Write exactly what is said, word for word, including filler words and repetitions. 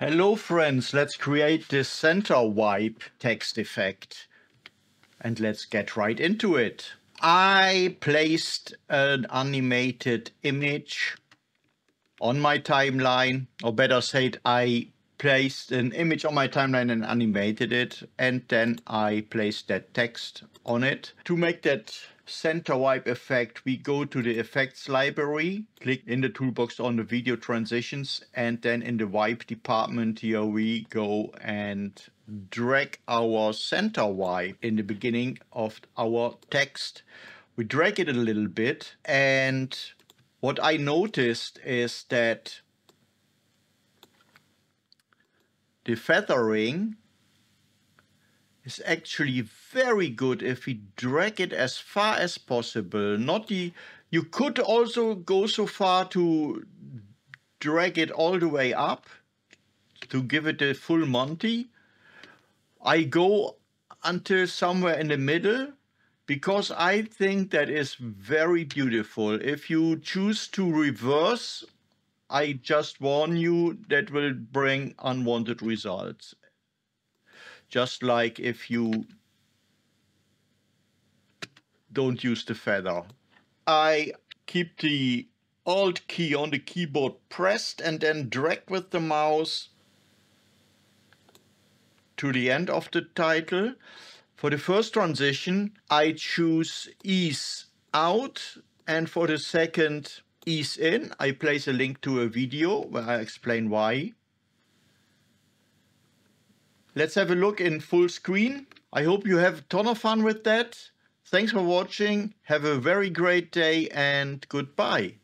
Hello friends, let's create this center wipe text effect and let's get right into it. I placed an animated image on my timeline, or better said, I placed an image on my timeline and animated it, and then I placed that text on it. To make that center wipe effect, we go to the effects library, click in the toolbox on the video transitions, and then in the wipe department here we go and drag our center wipe in the beginning of our text. We drag it a little bit, and what I noticed is that the feathering is actually very good if we drag it as far as possible. Not the, you could also go so far to drag it all the way up to give it a full Monty. I go until somewhere in the middle because I think that is very beautiful. If you choose to reverse, I just warn you, that will bring unwanted results. Just like if you don't use the feather. I keep the Alt key on the keyboard pressed and then drag with the mouse to the end of the title. For the first transition, I choose ease out, and for the second ease in, I place a link to a video where I explain why. Let's have a look in full screen. I hope you have a ton of fun with that. Thanks for watching. Have a very great day and goodbye.